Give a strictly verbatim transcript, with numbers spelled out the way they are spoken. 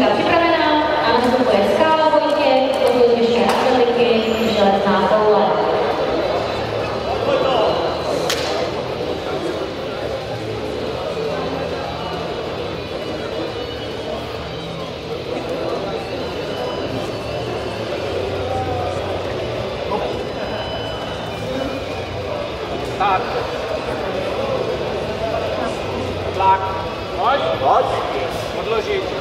Linka připravená a nastupuje Skála Vojtě, později ještě Angeliky, Železná koule. Tak. Tlak. Pojď. Pojď. Odložit.